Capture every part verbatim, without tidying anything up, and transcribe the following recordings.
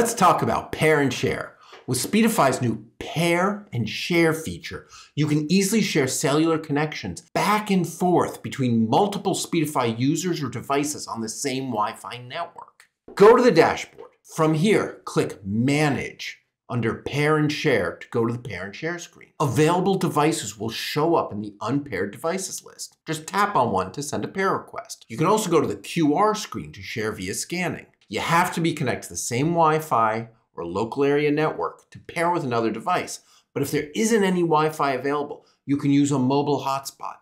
Let's talk about Pair and Share. With Speedify's new Pair and Share feature, you can easily share cellular connections back and forth between multiple Speedify users or devices on the same Wi-Fi network. Go to the dashboard. From here, click Manage under Pair and Share to go to the Pair and Share screen. Available devices will show up in the Unpaired Devices list. Just tap on one to send a pair request. You can also go to the Q R screen to share via scanning. You have to be connected to the same Wi-Fi or local area network to pair with another device, but if there isn't any Wi-Fi available, you can use a mobile hotspot.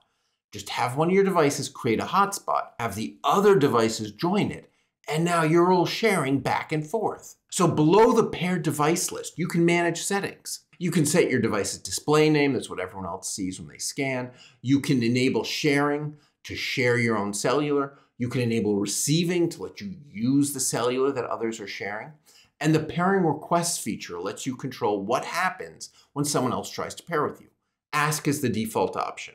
Just have one of your devices create a hotspot, have the other devices join it, and now you're all sharing back and forth. So below the paired device list, you can manage settings. You can set your device's display name, that's what everyone else sees when they scan. You can enable sharing to share your own cellular. You can enable receiving to let you use the cellular that others are sharing. And the pairing requests feature lets you control what happens when someone else tries to pair with you. Ask is the default option.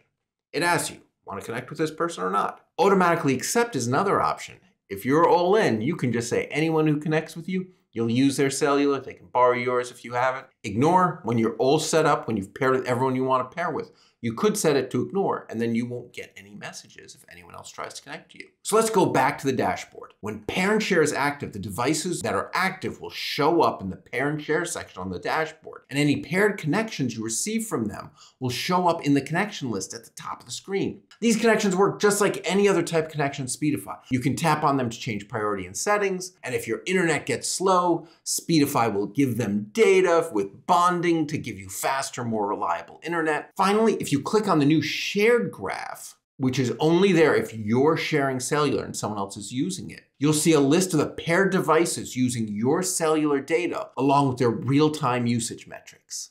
It asks you, want to connect with this person or not? Automatically accept is another option. If you're all in, you can just say anyone who connects with you, you'll use their cellular, they can borrow yours if you have it. Ignore, when you're all set up, when you've paired with everyone you want to pair with, you could set it to ignore and then you won't get any messages if anyone else tries to connect to you. So let's go back to the dashboard. When Pair and Share is active, the devices that are active will show up in the Pair and Share section on the dashboard, and any paired connections you receive from them will show up in the connection list at the top of the screen. These connections work just like any other type of connection in Speedify. You can tap on them to change priority and settings, and if your internet gets slow, Speedify will give them data with Bonding to give you faster, more reliable internet. Finally, if you click on the new shared graph, which is only there if you're sharing cellular and someone else is using it, you'll see a list of the paired devices using your cellular data along with their real-time usage metrics.